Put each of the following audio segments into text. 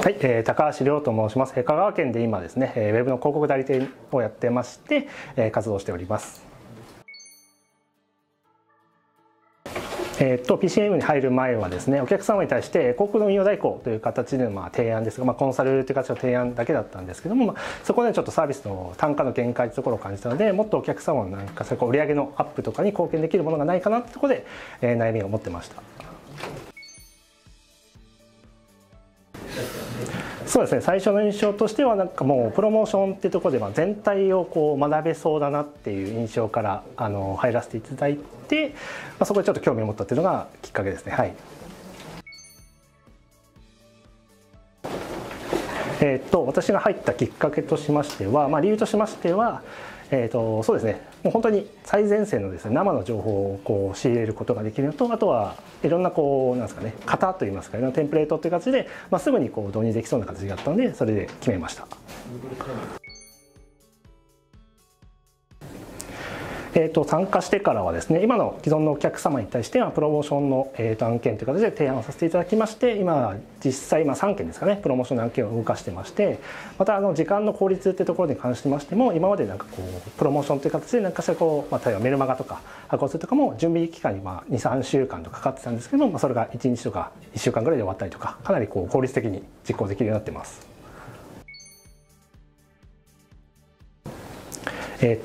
はい、高橋亮と申します。香川県で今ですね、ウェブの広告代理店をやってまして、活動しております。PCM に入る前はですね、お客様に対して広告の運用代行という形での提案ですが、コンサルという形の提案だけだったんですけども、そこでちょっとサービスの単価の限界というところを感じたので、もっとお客様のなんか売り上げのアップとかに貢献できるものがないかなってところで、悩みを持ってました。そうですね、最初の印象としてはなんかもうプロモーションっていうところで全体をこう学べそうだなっていう印象から入らせていただいて、そこでちょっと興味を持ったっていうのがきっかけですね。はい。私が入ったきっかけとしましては、理由としましては、そうですね、もう本当に最前線のですね、生の情報をこう仕入れることができるのと、あとはいろんなこうなんですかね、型といいますか、いろんなテンプレートという形で、すぐにこう導入できそうな形があったので、それで決めました。参加してからはですね、今の既存のお客様に対してはプロモーションの、案件という形で提案をさせていただきまして、今実際、3件ですかね、プロモーションの案件を動かしてまして、また時間の効率ってところに関しましても、今までなんかこうプロモーションという形で何かしらこう、例えばメルマガとか箱推とかも準備期間に23週間とかかかってたんですけども、それが1日とか1週間ぐらいで終わったりとか、かなりこう効率的に実行できるようになってます。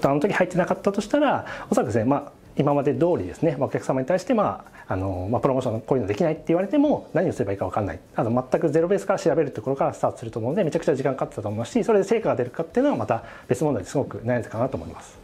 あの時入ってなかったとしたら、おそらくですね、今まで通りですね、お客様に対してプロモーションこういうのできないって言われても何をすればいいか分かんない、全くゼロベースから調べるところからスタートすると思うので、めちゃくちゃ時間かかってたと思いますし、それで成果が出るかっていうのはまた別問題ですごく悩んでたかなと思います。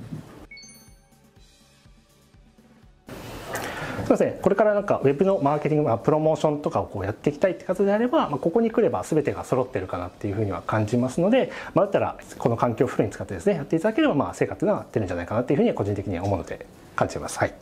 そうですね、これからなんかウェブのマーケティング、プロモーションとかをこうやっていきたいって形であれば、ここに来れば全てが揃ってるかなっていうふうには感じますので、だったらこの環境をフルに使ってですね、やっていただければ成果っていうのは出るんじゃないかなっていうふうに個人的には思うので感じます。はい。